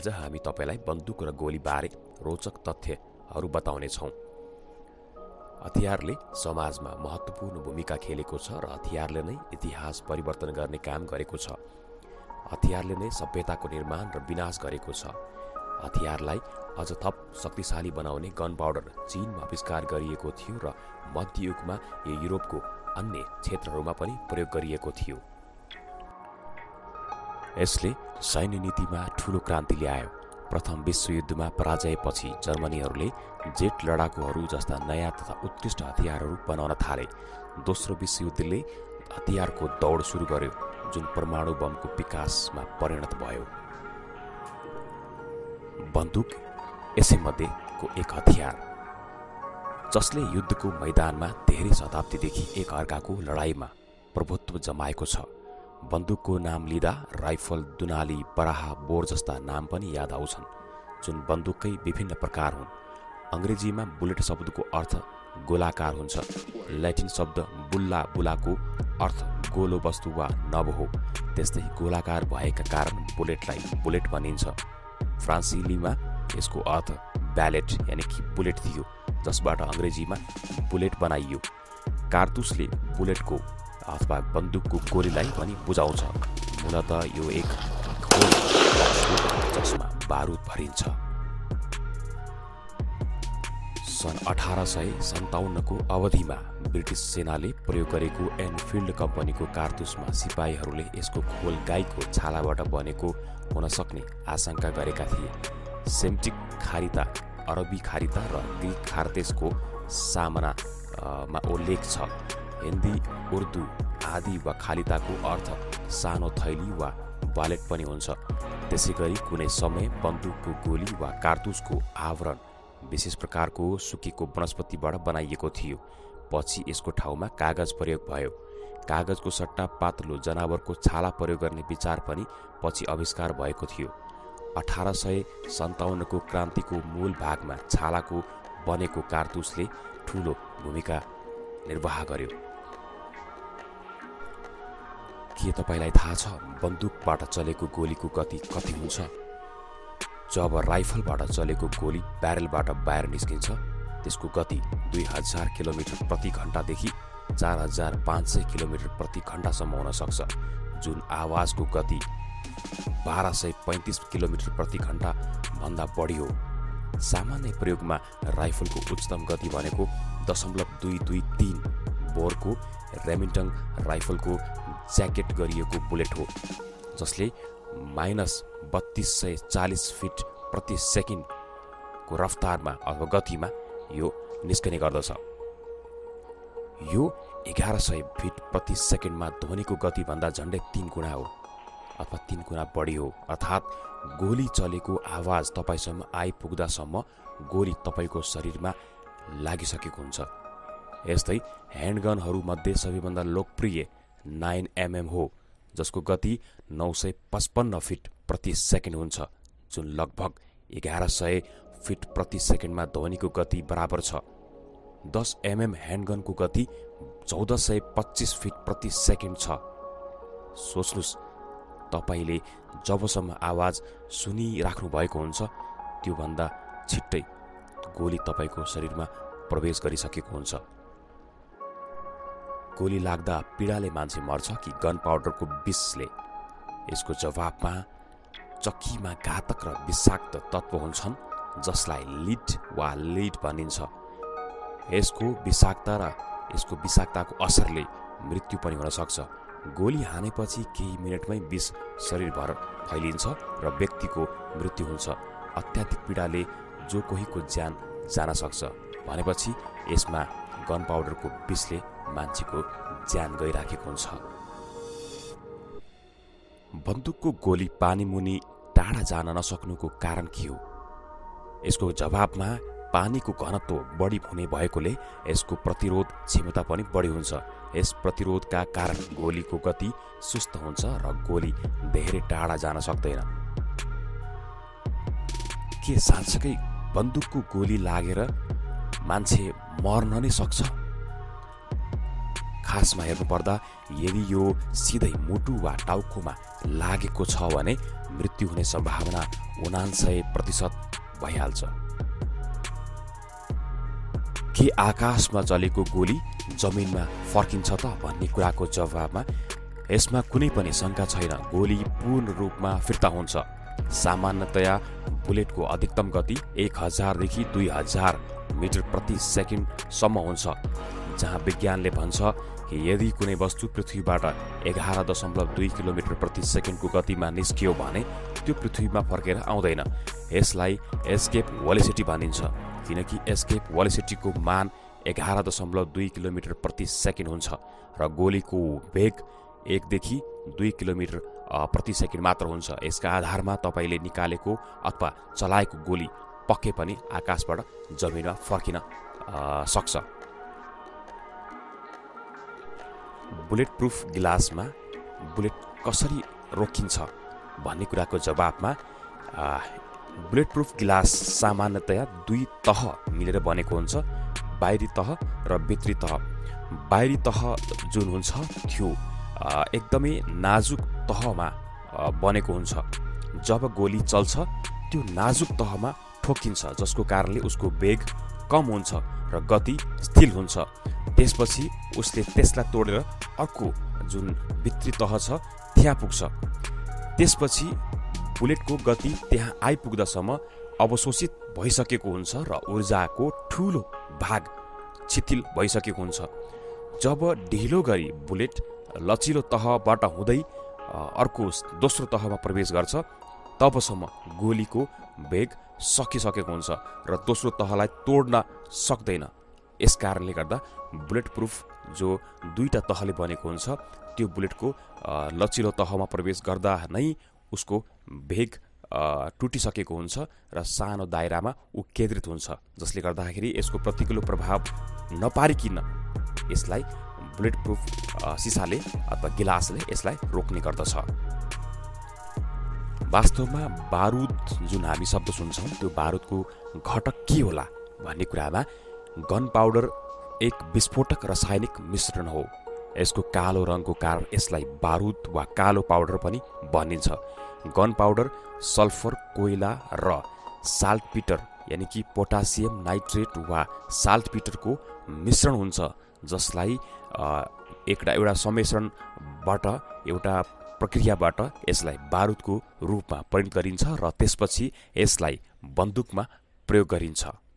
आज हामी तपाईलाई बन्दुक र गोली बारे रोचक तथ्यहरू बताउने छौं। हतियारले समाजमा महत्त्वपूर्ण भूमिका खेलेको छ र हतियारले नै इतिहास परिवर्तन गर्ने काम गरेको छ। हतियारले नै सभ्यताको निर्माण र विनाश गरेको छ। हतियारलाई अझ थप शक्तिशाली बनाउने गन पाउडर चीनमा आविष्कार गरिएको थियो र मध्ययुगमा यो युरोपको अन्य क्षेत्रहरूमा पनि प्रयोग गरिएको थियो। यसले सैन्य नीतिमा ठूलो क्रान्ति ल्यायो। प्रथम विश्वयुद्धमा पराजयपछि जर्मनीहरूले जेट लडाकुहरू जस्ता नयाँ तथा उत्कृष्ट हतियारहरू बनाउन थाले। दोस्रो विश्वयुद्धले हतियारको दौड सुरु गर्यो जुन परमाणु बमको विकासमा परिणत भयो। बन्दुक यसैमध्येको एक हतियार जसले युद्धको मैदानमा धेरै शताब्दीदेखि एक अर्काको लडाईँमा प्रभुत्व जमाएको छ। बंदूक को नाम लिदा राइफल, दुनाली, बराहा, बोर जस्ता नाम पनि याद आउँछन् जुन बन्दुककै विभिन्न प्रकार हुन्। अंग्रेजीमा बुलेट शब्द को अर्थ गोलाकार हुन्छ। लैटिन शब्द बुल्ला बुला को अर्थ गोलो वस्तु वा नभ हो। त्यस्तै गोलाकार भएका कारण बुलेटलाई बुलेट भनिन्छ। फ्रान्सेलीमा यसको अर्थ ब्यालेट यानी कि बुलेट थियो जसबाट अंग्रेजीमा बुलेट बनाइयो। कारतुसले बुलेट को अथवा बंदूक को गोलीलाई पनि बुझाउँछ। मूलत यो एक गोली जसमा बारुद भरिन्छ। सन् 1857 को अवधिमा ब्रिटिश सेनाले प्रयोग गरेको एनफिल्ड कम्पनीको कारतुसमा सिपाहीहरूले यसको खोल गाईको छालाबाट बनेको हुन सक्ने आशंका गरेका थिए। सेम्टिक खारिता, अरबी खारिता र ग्रीक खारतेसको सामानामा उल्लेख छ। हिन्दी, उर्दू आदि वा खालिता को अर्थ सानो थैली वा वालेट पनि हुन्छ। त्यसैगरी कुनै समय बन्दुक को गोली वा कारतुस को आवरण विशेष प्रकार को सुकेको वनस्पतिबाट बनाइएको थियो। पछि यसको ठाउँमा कागज प्रयोग भयो। कागज को सट्टा पातलो जनावर को छाला प्रयोग गर्ने विचार पनि पछि आविष्कार भएको थियो। 1857 को क्रांति को मूल भागमा छाला को बनेको कारतुसले ठूलो भूमिका निर्वाह गर्यो। के तपाईलाई थाहा छ बन्दुकबाट चलेको गोलीको गति कति हुन्छ? जब राइफलबाट चलेको गोली ब्यारेलबाट बाहिर निस्किन्छ त्यसको गति 2000 किलोमिटर प्रति घण्टादेखि 4500 किलोमिटर प्रति घण्टासम्म हुन सक्छ जुन आवाजको गति 1235 किलोमिटर प्रति घण्टा भन्दा बढी हो। सामान्य प्रयोगमा राइफलको उच्चतम गति भनेको 0.223 बोरको रेमिङ्टन राइफलको जैकेट गरिएको बुलेट हो जसले -3240 फिट प्रति सेकेन्ड को रफ्तारमा अथवा गतिमा यो निस्कने गर्दछ। यो 1100 फिट प्रति सेकेन्डमा ध्वनिको गतिभन्दा झन्डै 3 गुणा हो अथवा 3 गुणा बढी हो। अर्थात् गोली चलेको आवाज तपाईसम्म आइपुग्दासम्म गोली तपाईको शरीरमा लागिसकेको हुन्छ। यस्तै ह्यान्डगनहरूमध्ये सबैभन्दा लोकप्रिय 9mm हो जसको गति 955 फिट प्रति सेकेन्ड हुन्छ जुन लगभग 1100 फिट प्रति सेकेन्डमा ध्वनिको गति बराबर छ। 10mm ह्यान्डगनको गति 1425 फिट प्रति सेकेन्ड छ। सोच्नुहोस्, तपाईले जबसम्म आवाज सुनिराख्नु भएको हुन्छ त्योभन्दा छिट्टै गोली तपाईँको शरीरमा प्रवेश गरिसकेको हुन्छ। गोली लाग्दा पीडाले मान्छे मर्छ कि गन पाउडरको विषले? यसको जवाबमा चक्कीमा घातक र विषाक्त तत्त्व हुन्छन् जसलाई लिड वा लेड भनिन्छ। यसको विषाक्तताको असरले मृत्यु पनि हुन सक्छ। गोली हानेपछि केही मिनटमै विष शरीरभर फैलिन्छ र व्यक्तिको मृत्यु हुन्छ। अत्याधिक पीडाले जो कोहीको ज्यान जान सक्छ भनेपछि यसमा गन पाउडरको विषले मान्छेको ज्यान गइराखेको हुन्छ। बन्दुकको गोली पानीमुनि टाढा जान नसक्नुको कारण के हो? यसको जवाबमा पानीको घनत्व बढी हुने भएकोले यसको प्रतिरोध क्षमता पनि बढी हुन्छ। यस प्रतिरोधका कारण गोलीको गति सुस्त हुन्छ र गोली धेरै टाढा जान सक्दैन। के साँच्चै बन्दुकको गोली लागेर मान्छे मर्न नै सक्छ? खास में हेर्नु पर्दा यदि यो सीधै मुटु वा टाउकोमा लागेको छ भने मृत्यु हुने सम्भावना 99% भइहाल्छ। के आकाशमा जलेको गोली जमिनमा फर्किन्छ त भन्ने कुराको जवाबमा यसमा कुनै पनि शंका छैन। गोली पूर्ण रूपमा फिर्ता हुन्छ। सामान्यतया बुलेटको अधिकतम गति 1000 देखि 2000 मिटर प्रति सेकेन्ड सम्म हुन्छ, जहाँ विज्ञानले भन्छ कि यदि कुनै वस्तु पृथ्वीबाट 11.2 किलोमिटर प्रति सेकेन्डको गतिमा निस्कियो भने त्यो पृथ्वीमा फर्केर आउँदैन। यसलाई एस्केप वेलोसिटी भनिन्छ, किनकि एस्केप वेलोसिटीको मान 11.2 किलोमिटर प्रति सेकेन्ड हुन्छ र गोलीको वेग 1 देखि 2 किलोमिटर प्रति सेकेन्ड मात्र हुन्छ। यसका आधारमा तपाईले निकालेको अथवा चलाएको गोली पक्कै पनि आकाशबाट जमिनमा फर्किन सक्छ। बुलेट प्रुफ ग्लासमा बुलेट कसरी रोकिन्छ भन्ने कुराको जवाबमा बुलेट प्रुफ ग्लास सामान्यतया दुई तह मिलेर बनेको हुन्छ, बाहिरी तह र भित्री तह। बाहिरी तह जुन हुन्छ त्यो एकदमै नाजुक तहमा बनेको हुन्छ। जब गोली चल्छ त्यो नाजुक तहमा ठोकिन्छ, जसको कारणले उसको वेग कम हुन्छ र गति स्थिर हुन्छ। त्यसपछि उसले त्यसलाई तोडेर अर्को जुन भित्री तह छ त्यहाँ पुग्छ। त्यसपछि बुलेटको गति त्यहाँ आइपुग्दासम्म अवशोषित भइसकेको हुन्छ र ऊर्जाको ठूलो भाग शिथिल भइसकेको हुन्छ। जब ढिलो गरी बुलेट लचिलो तहबाट हुँदै अर्को दोस्रो तहमा प्रवेश गर्छ तबसम्म गोलीको वेग सकिसकेको हुन्छ र दोस्रो तहलाई तोड्न सक्दैन। यस कारणले गर्दा बुलेट प्रुफ जो दुईटा तहले बनेको हुन्छ त्यो बुलेटको लचिलो तहमा प्रवेश गर्दा नै उसको वेग टुटिसकेको हुन्छ र सानो दायरामा ऊ केन्द्रित हुन्छ, जसले गर्दाखेरि यसको प्रतिकूल प्रभाव नपारिकिन यसलाई बुलेट प्रुफ सिसाले अथवा गिलासले यसलाई रोक्ने गर्दछ। वास्तवमा बारुद जुन हामी शब्द सुन्छौँ त्यो बारुदको घटक के होला भन्ने कुरामा गन पाउडर एक विस्फोटक रासायनिक मिश्रण हो। यसको कालो रङको कारण यसलाई बारुद वा कालो पाउडर पनि भनिन्छ। गन पाउडर सल्फर, कोइला र साल्टपिटर यानि कि पोटासियम नाइट्रेट वा साल्टपिटरको मिश्रण हुन्छ, जसलाई एउटा सम्मिश्रणबाट एउटा प्रक्रियाबाट यसलाई बारुदको रूपमा परिणत गरिन्छ र त्यसपछि यसलाई बन्दुकमा प्रयोग गरिन्छ।